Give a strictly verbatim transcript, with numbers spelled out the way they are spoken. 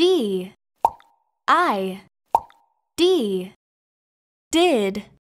D I D did